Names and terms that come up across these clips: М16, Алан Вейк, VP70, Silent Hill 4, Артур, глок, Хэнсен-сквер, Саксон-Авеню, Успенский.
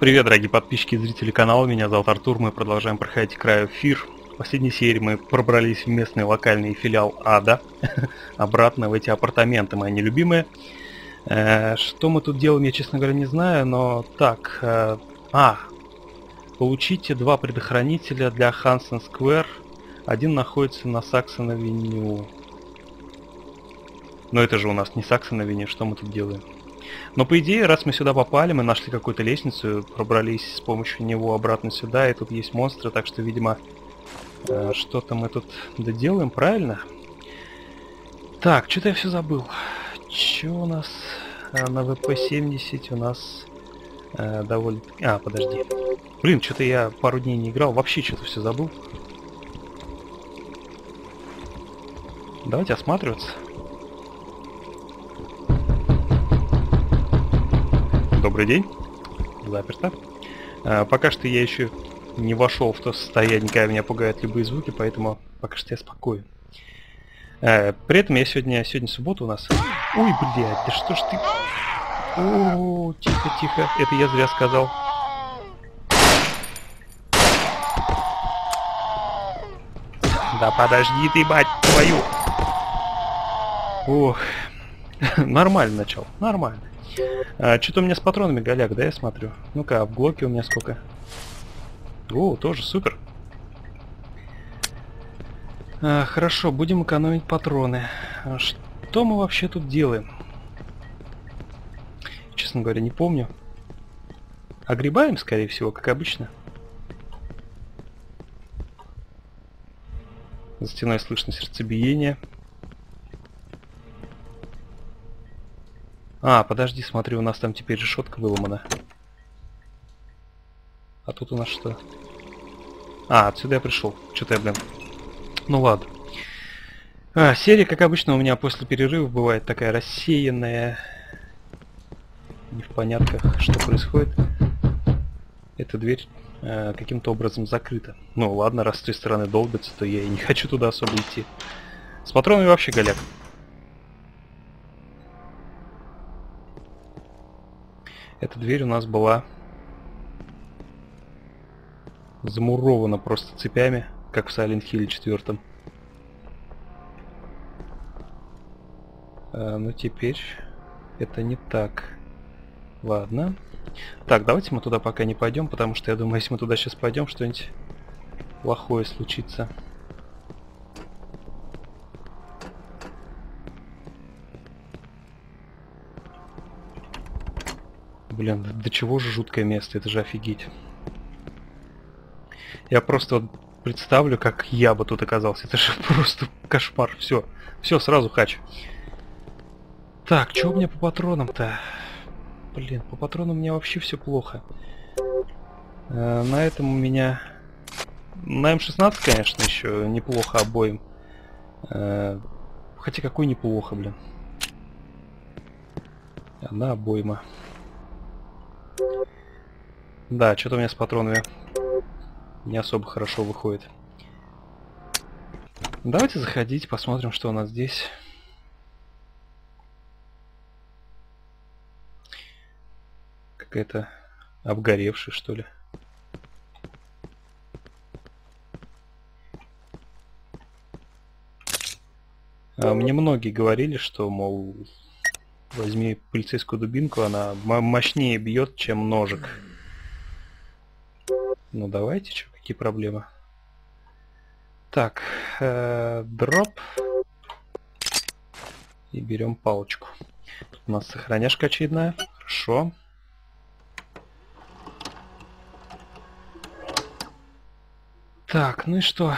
Привет, дорогие подписчики и зрители канала, меня зовут Артур, мы продолжаем проходить край эфир. В последней серии мы пробрались в местный локальный филиал Ада, обратно в эти апартаменты, мои нелюбимые. Что мы тут делаем, я, честно говоря, не знаю, но так... Получите два предохранителя для Хэнсен-сквер, один находится на Саксон-Авеню. Но это же у нас не Саксон-Авеню, что мы тут делаем? Но по идее, раз мы сюда попали, мы нашли какую-то лестницу, пробрались с помощью него обратно сюда, и тут есть монстры, так что, видимо, что-то мы тут доделаем, правильно? Так, что-то я все забыл. Че у нас на VP70 у нас довольно... подожди. Блин, что-то я пару дней не играл, вообще что-то все забыл. Давайте осматриваться. Добрый день. Заперто. Пока что я еще не вошел в то состояние, когда меня пугают любые звуки, поэтому пока что я спокоен. При этом я сегодня суббота у нас... Ой, блядь, да что ж ты... О, тихо, тихо. Это я зря сказал. Да подожди ты, бать, твою! Ох. Нормально начал, нормально. Что-то у меня с патронами голяк, да, я смотрю. Ну-ка, в глоке у меня сколько? О, тоже супер. Хорошо, будем экономить патроны. Что мы вообще тут делаем? Честно говоря, не помню. Огребаем, скорее всего, как обычно. За стеной слышно сердцебиение. Подожди, смотри, у нас там теперь решетка выломана. А тут у нас что? Отсюда я пришел. Что-то я, блин. Ну ладно. Серия, как обычно, у меня после перерыва бывает такая рассеянная. Не в понятках, что происходит. Эта дверь каким-то образом закрыта. Ну ладно, раз с той стороны долбится, то я и не хочу туда особо идти. С патронами вообще голяк. Эта дверь у нас была замурована просто цепями, как в Silent Hill 4. Но теперь это не так. Ладно. Так, давайте мы туда пока не пойдем, потому что я думаю, если мы туда сейчас пойдем, что-нибудь плохое случится. Блин, до чего же жуткое место, это же офигеть. Я просто вот представлю, как я бы тут оказался. Это же просто кошмар. Все, все, сразу хач. Так, что у меня по патронам-то? Блин, по патронам у меня вообще все плохо. На этом у меня... На М16, конечно, еще неплохо обоим. Хотя какой неплохо, блин. Одна обойма. Да, что-то у меня с патронами не особо хорошо выходит. Давайте заходить, посмотрим, что у нас здесь. Какая-то обгоревшая, что ли. Мне многие говорили, что, мол, возьми полицейскую дубинку, она мощнее бьет, чем ножик. Ну давайте, что, какие проблемы? Так, дроп. И берем палочку. Тут у нас сохраняшка очередная. Хорошо. Так, ну и что?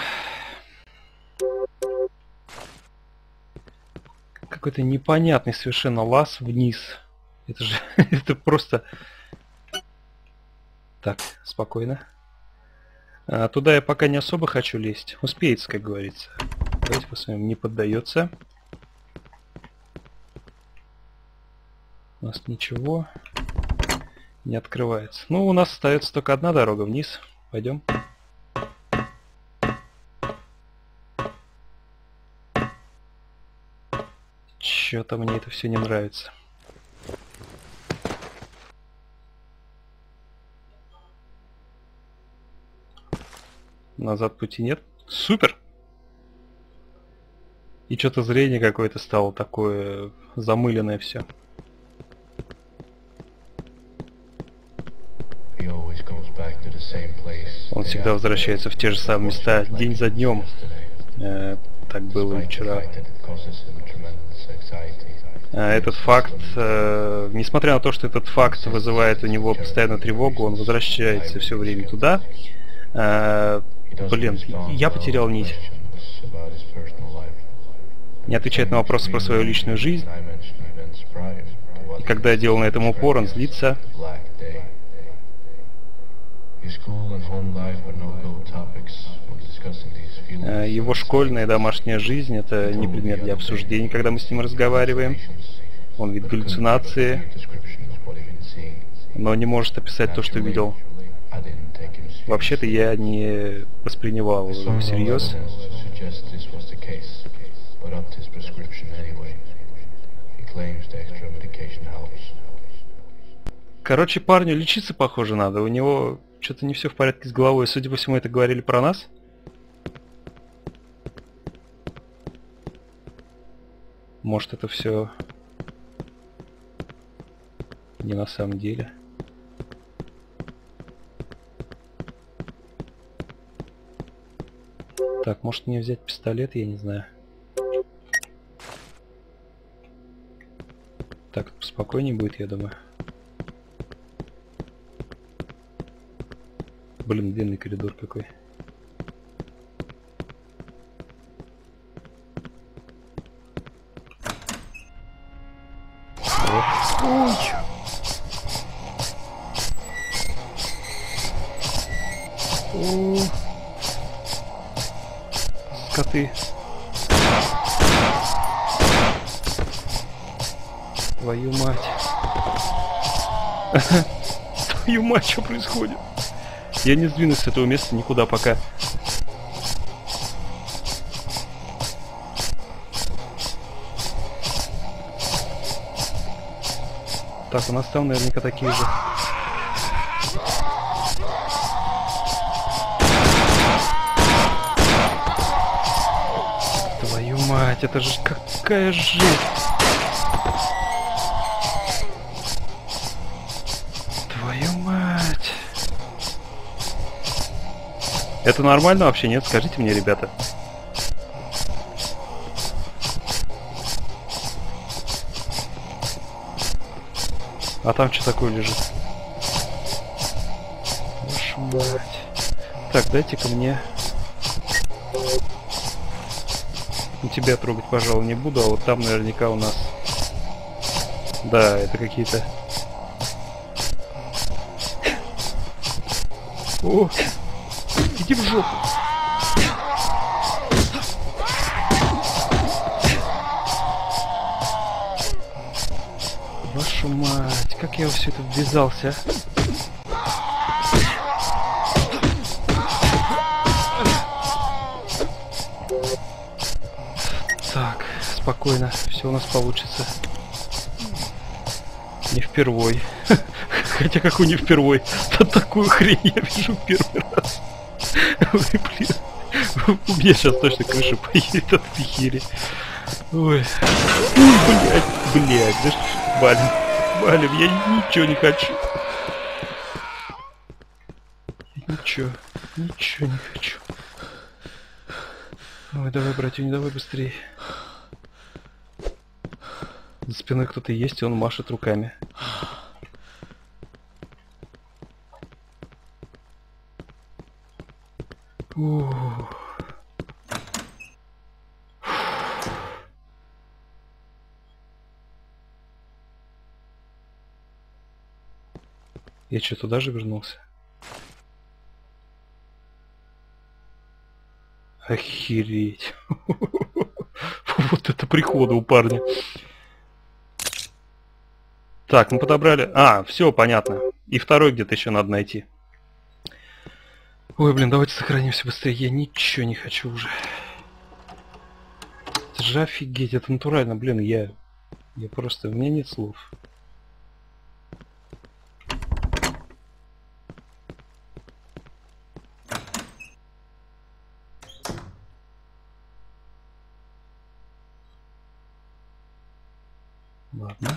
Какой-то непонятный совершенно лаз вниз. Это же... это просто... Так, спокойно. Туда я пока не особо хочу лезть. Успеется, как говорится. Давайте посмотрим. Не поддается. У нас ничего не открывается. Ну, у нас остается только одна дорога вниз. Пойдем. Чё-то мне это все не нравится. Назад пути нет. Супер! И что-то зрение какое-то стало такое замыленное все. Он всегда возвращается в те же самые места день за днем. Так было и вчера. Этот факт, несмотря на то, что этот факт вызывает у него постоянно тревогу, он возвращается все время туда. Блин, я потерял нить. Не отвечает на вопросы про свою личную жизнь. И когда я делал на этом упор, он злится. Его школьная и домашняя жизнь — это не предмет для обсуждений, когда мы с ним разговариваем. Он видит галлюцинации, но не может описать то, что видел. Вообще-то я не воспринимал его всерьез. Короче, парню лечиться, похоже, надо. У него что-то не все в порядке с головой. Судя по всему, это говорили про нас. Может, это все не на самом деле. Так, может мне взять пистолет, я не знаю. Так, спокойнее будет, я думаю. Блин, длинный коридор какой. Ой. О, скоты. Твою мать. Твою мать, что происходит? Я не сдвинусь с этого места никуда пока. Так, у нас там наверняка такие же. Твою мать, это же какая жесть! Твою мать! Это нормально вообще, нет? Скажите мне, ребята. А там что такое лежит? Так, дайте-ка мне. Тебя трогать, пожалуй, не буду, а вот там наверняка у нас. Да, это какие-то. О! Иди в жопу! Вашу мать! Как я во все это ввязался? Так, спокойно, все у нас получится. Не впервой. Хотя какой не впервой? Да такую хрень я вижу первый раз. Ой, блин. У меня сейчас точно крыша поедет от хери. Ой. Блять, блять, да что, блин. Валим, я ничего не хочу. Ничего не хочу. Ой, давай, братюнь, давай быстрее. За спиной кто-то есть, и он машет руками. Ух. Я что, туда же вернулся? Охереть. Вот это прихода у парня. Так, мы подобрали... А, все, понятно. И второй где-то еще надо найти. Ой, блин, давайте сохранимся быстрее. Я ничего не хочу уже. Это же офигеть, это натурально, блин, я просто... У меня нет слов. Ладно.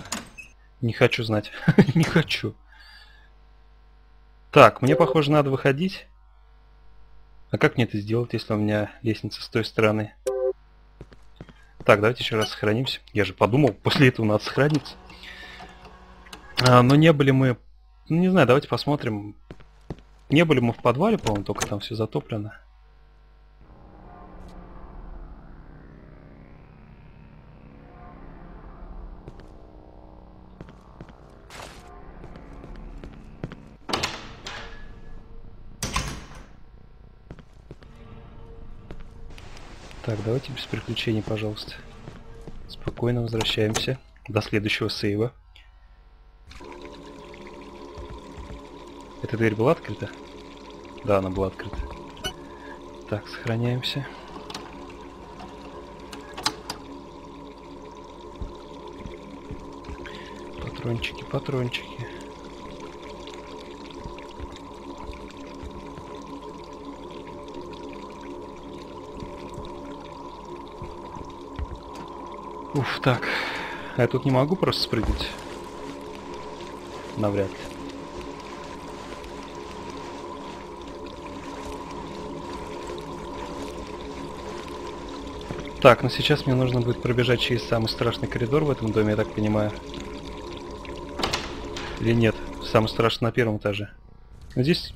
Не хочу знать. Не хочу. Так, мне, похоже, надо выходить. А как мне это сделать, если у меня лестница с той стороны? Так, давайте еще раз сохранимся. Я же подумал, после этого надо сохраниться. Но не были мы... Ну, не знаю, давайте посмотрим. Не были мы в подвале, по-моему, только там все затоплено. Так, давайте без приключений, пожалуйста. Спокойно возвращаемся до следующего сейва. Эта дверь была открыта? Да, она была открыта. Так, сохраняемся. Патрончики, патрончики. Уф, так. А я тут не могу просто спрыгнуть? Навряд ли. Так, ну сейчас мне нужно будет пробежать через самый страшный коридор в этом доме, я так понимаю. Или нет? Самый страшный на первом этаже. Но здесь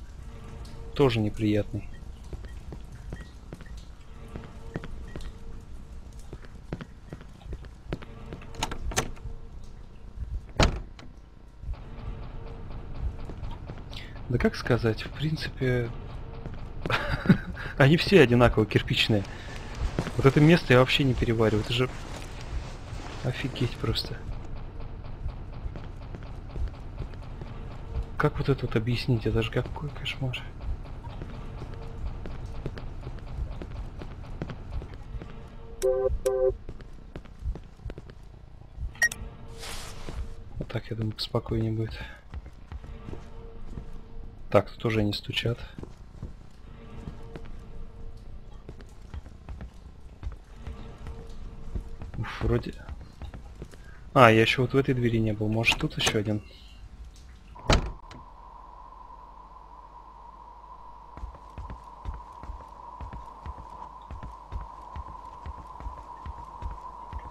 тоже неприятный. Да как сказать, в принципе, они все одинаково кирпичные. Вот это место я вообще не перевариваю, это же офигеть просто. Как вот это вот объяснить, это же какой кошмар. Вот так, я думаю, спокойнее будет. Так, тут уже они стучат. Уф, вроде... А, я еще вот в этой двери не был. Может, тут еще один?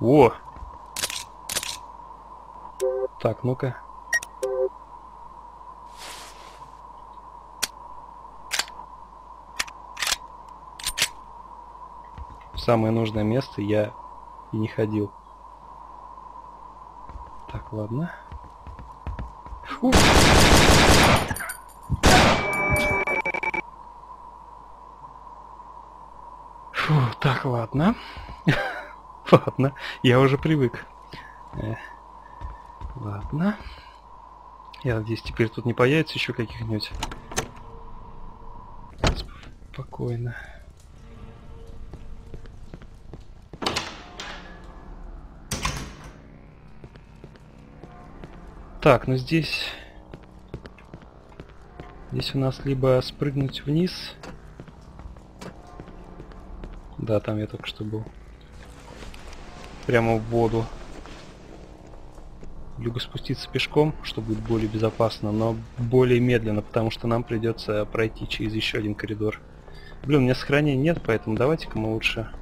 О! Так, ну-ка. Самое нужное место я и не ходил. Так, ладно. Фу. Фу, так, ладно. Ладно, я уже привык. Ладно. Я надеюсь, теперь тут не появится еще каких-нибудь. Спокойно. Так, ну здесь... Здесь у нас либо спрыгнуть вниз... Да, там я только что был. Прямо в воду. Либо спуститься пешком, что будет более безопасно, но более медленно, потому что нам придется пройти через еще один коридор. Блин, у меня сохранения нет, поэтому давайте-ка мы лучше...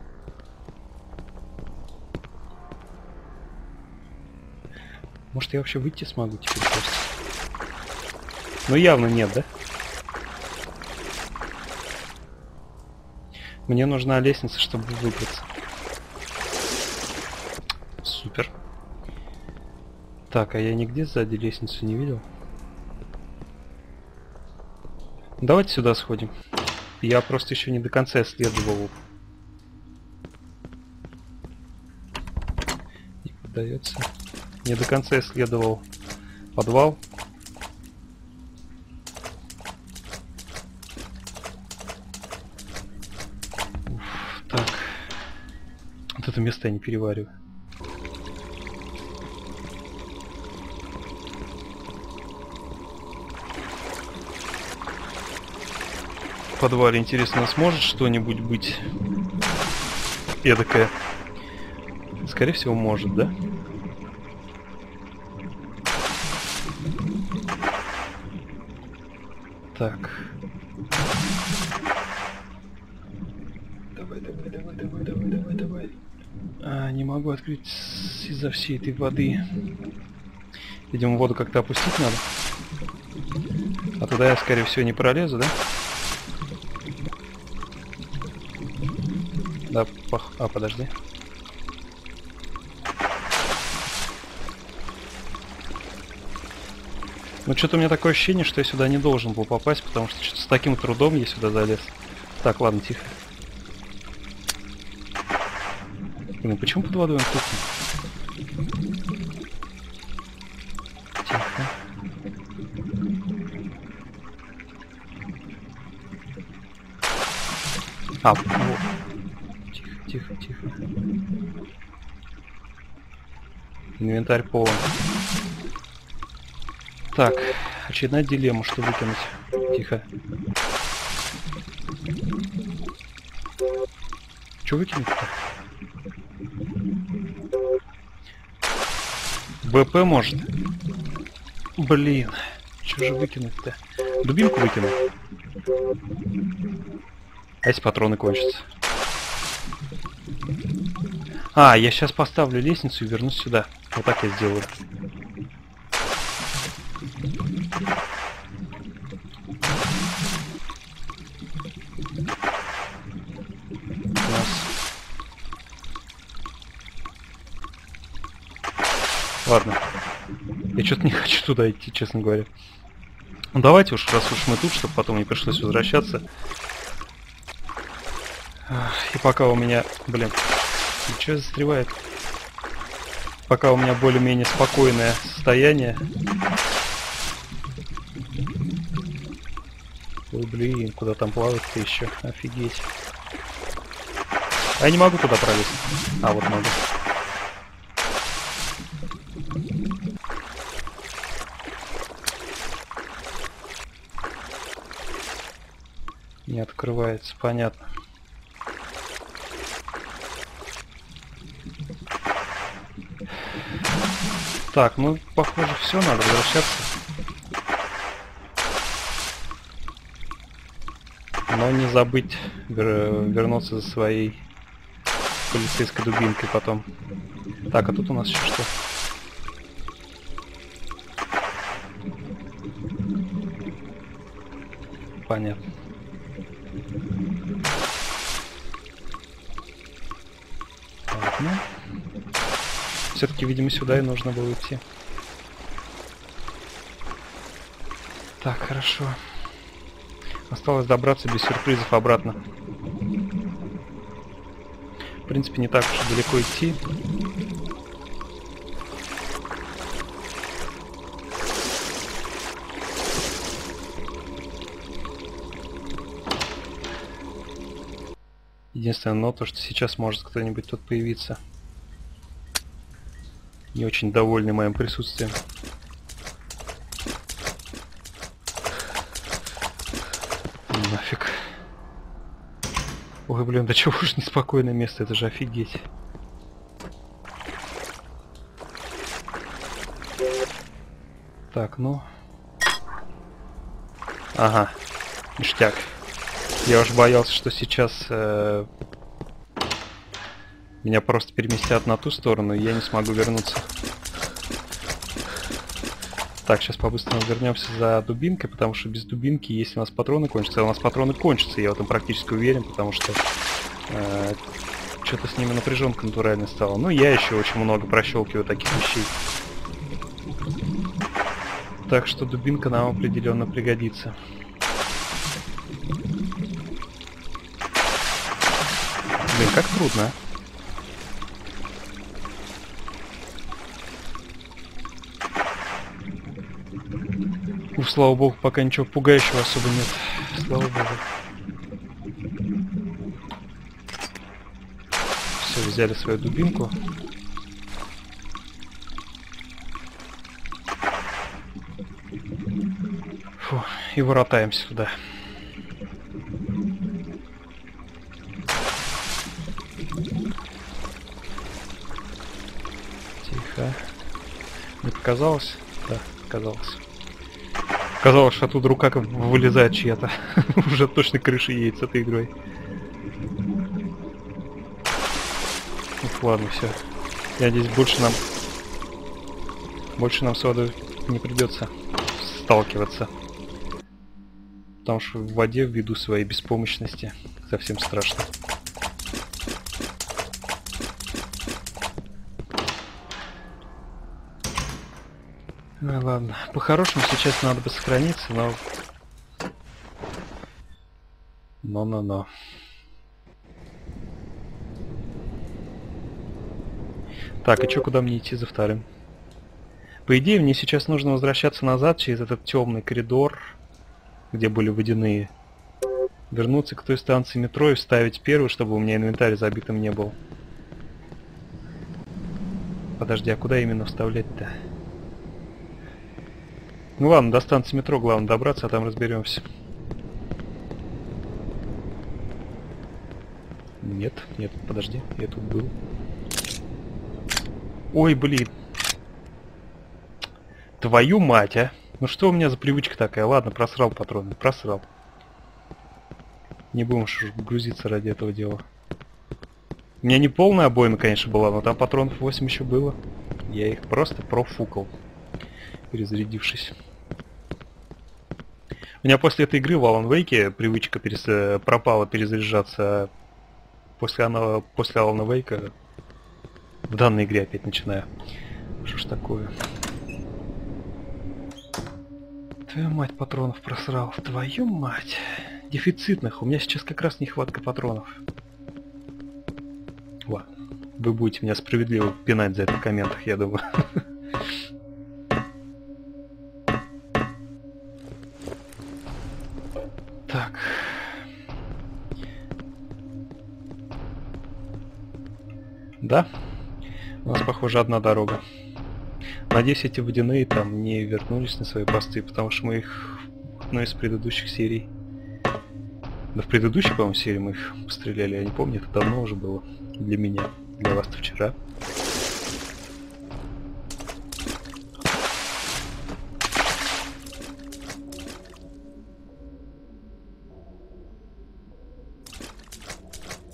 Может, я вообще выйти смогу теперь просто? Ну, явно нет, да? Мне нужна лестница, чтобы выбраться. Супер. Так, а я нигде сзади лестницу не видел. Давайте сюда сходим. Я просто еще не до конца исследовал. Не поддается. Не до конца исследовал подвал. Уф, так. Вот это место я не перевариваю. В подвале, интересно, сможет что-нибудь быть эдакое? Скорее всего, может, да? Так. Давай. А, не могу открыть из-за всей этой воды. Видимо, воду как-то опустить надо. А туда я, скорее всего, не пролезу, да? Да, а, подожди. Ну, что-то у меня такое ощущение, что я сюда не должен был попасть, потому что с таким трудом я сюда залез. Так, ладно, тихо. Блин, почему под водой он кухнет? Тихо. А, вот. Тихо. Инвентарь полон. Так, очередная дилемма, что выкинуть. Тихо. Что выкинуть-то? БП может? Блин, что же выкинуть-то? Дубинку выкину. А если патроны кончатся? А, я сейчас поставлю лестницу и вернусь сюда. Вот так я сделаю. Ладно. Я что-то не хочу туда идти, честно говоря. Ну давайте уж, раз уж мы тут, чтобы потом не пришлось возвращаться. И пока у меня... Блин. Что застревает? Пока у меня более-менее спокойное состояние. Ой, блин, куда там плавать-то еще? Офигеть. А я не могу туда пролезть. А, вот могу. Не открывается, понятно. Так, ну, похоже, все, надо возвращаться. Но не забыть вернуться за своей полицейской дубинкой потом. Так, а тут у нас еще что? Понятно. Все-таки, видимо, сюда и нужно было идти. Так, хорошо. Осталось добраться без сюрпризов обратно. В принципе, не так уж далеко идти. Единственное, но то, что сейчас может кто-нибудь тут появиться. Не очень довольны моим присутствием. Нафиг. Ой, блин, да чего уж неспокойное место, это же офигеть. Так, ну. Ага, ништяк. Я уж боялся, что сейчас... Меня просто переместят на ту сторону, и я не смогу вернуться. Так, сейчас по-быстрому вернемся за дубинкой, потому что без дубинки, если у нас патроны кончатся, я в этом практически уверен, потому что что-то с ними напряженка натурально стала. Ну, я еще очень много прощелкиваю таких вещей. Так что дубинка нам определенно пригодится. Блин, как трудно, а? Уф, слава богу, пока ничего пугающего особо нет. Слава богу. Все, взяли свою дубинку. Фу, и воротаемся сюда. Тихо. Не показалось? Да, показалось. Казалось, что оттуда рука вылезает чья-то. Уже точно крыши едет с этой игрой. Ладно, все. Я здесь больше нам с водой не придется сталкиваться. Потому что в воде, ввиду своей беспомощности, совсем страшно. Ну ладно. По-хорошему сейчас надо бы сохраниться, но... Но-но-но. Так, и чё, куда мне идти за вторым? По идее, мне сейчас нужно возвращаться назад через этот темный коридор, где были водяные. Вернуться к той станции метро и вставить первую, чтобы у меня инвентарь забитым не был. Подожди, а куда именно вставлять-то? Ну ладно, до станции метро главное добраться, а там разберемся. Нет, нет, подожди, я тут был. Ой, блин. Твою мать, а. Ну что у меня за привычка такая? Ладно, просрал патроны, просрал. Не будем грузиться ради этого дела. У меня не полная обойма, конечно, была, но там патронов 8 еще было. Я их просто профукал, перезарядившись. У меня после этой игры в Алан Вейке привычка пропала перезаряжаться. После Алана Вейка... В данной игре опять начинаю. Что ж такое? Твою мать, патронов просрал. Твою мать. Дефицитных. У меня сейчас как раз нехватка патронов. Ладно. Вы будете меня справедливо пинать за это в комментах, я думаю. Так. Да? У нас, похоже, одна дорога. Надеюсь, эти водяные там не вернулись на свои посты, потому что мы их в одной из предыдущих серий... Да в предыдущей, по-моему, серии мы их постреляли, я не помню, это давно уже было. Для меня. Для вас-то вчера.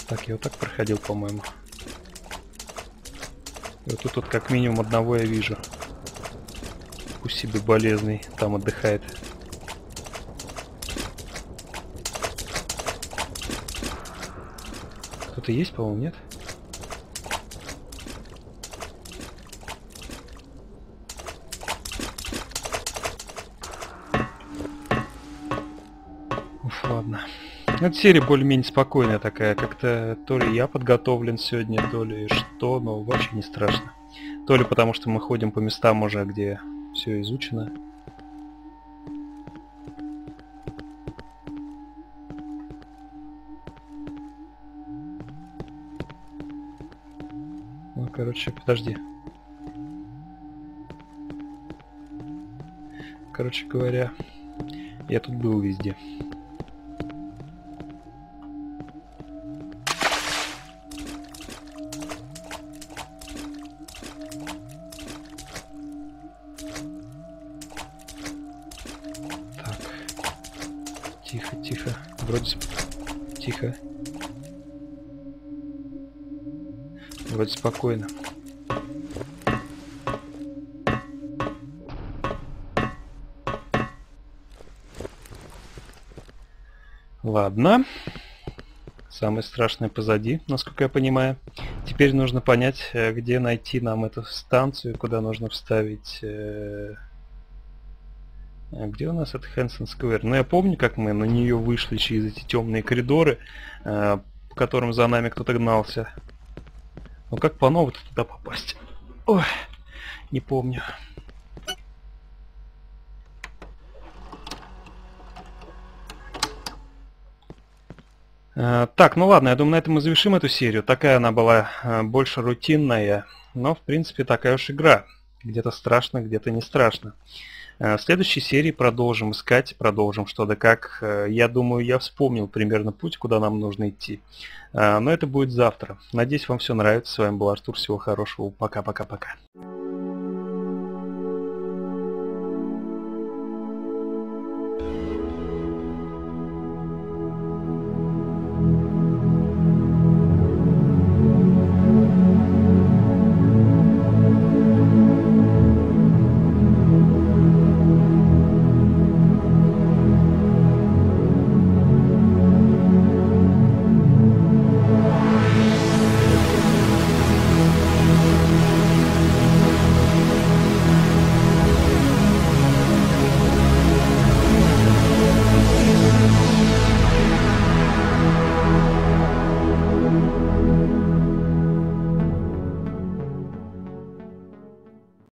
Так, я вот так проходил, по-моему. И вот тут вот как минимум одного я вижу. Пусть себе болезный там отдыхает. Кто-то есть, по-моему, нет? Уф, ладно. Эта серия более-менее спокойная такая, как-то то ли я подготовлен сегодня, то ли что, но вообще не страшно. То ли потому, что мы ходим по местам уже, где все изучено. Ну, короче, подожди. Короче говоря, я тут был везде. Тихо. Вроде спокойно. Ладно. Самое страшное позади, насколько я понимаю. Теперь нужно понять, где найти нам эту станцию, куда нужно вставить... Где у нас это Хэнсен-сквер? Ну, я помню, как мы на нее вышли через эти темные коридоры, по которым за нами кто-то гнался. Но как по-новому туда попасть? Ой, не помню. Так, ну ладно, я думаю, на этом мы завершим эту серию. Такая она была больше рутинная, но, в принципе, такая уж игра. Где-то страшно, где-то не страшно. В следующей серии продолжим искать, продолжим что да как. Я думаю, я вспомнил примерно путь, куда нам нужно идти. Но это будет завтра. Надеюсь, вам все нравится. С вами был Артур. Всего хорошего. Пока-пока-пока.